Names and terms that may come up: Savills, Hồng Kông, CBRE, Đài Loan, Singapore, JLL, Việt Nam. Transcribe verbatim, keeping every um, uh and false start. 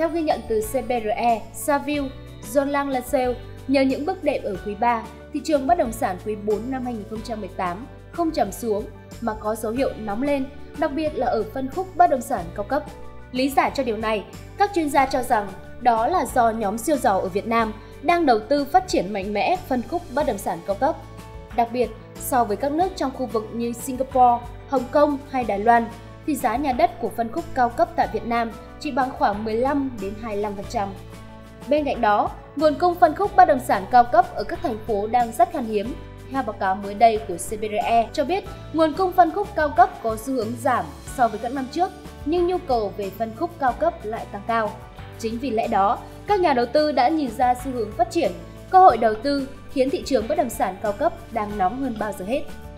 Theo ghi nhận từ xê bê rờ e, Savills, Jolang Lassell, nhờ những bước đệm ở quý ba, thị trường bất động sản quý bốn năm hai nghìn không trăm mười tám không trầm xuống mà có dấu hiệu nóng lên, đặc biệt là ở phân khúc bất động sản cao cấp. Lý giải cho điều này, các chuyên gia cho rằng đó là do nhóm siêu giàu ở Việt Nam đang đầu tư phát triển mạnh mẽ phân khúc bất động sản cao cấp. Đặc biệt, so với các nước trong khu vực như Singapore, Hồng Kông hay Đài Loan, thì giá nhà đất của phân khúc cao cấp tại Việt Nam chỉ bằng khoảng mười lăm đến hai mươi lăm phần trăm. Bên cạnh đó, nguồn cung phân khúc bất động sản cao cấp ở các thành phố đang rất khan hiếm. Theo báo cáo mới đây của xê bê rờ e cho biết, nguồn cung phân khúc cao cấp có xu hướng giảm so với các năm trước, nhưng nhu cầu về phân khúc cao cấp lại tăng cao. Chính vì lẽ đó, các nhà đầu tư đã nhìn ra xu hướng phát triển, cơ hội đầu tư khiến thị trường bất động sản cao cấp đang nóng hơn bao giờ hết.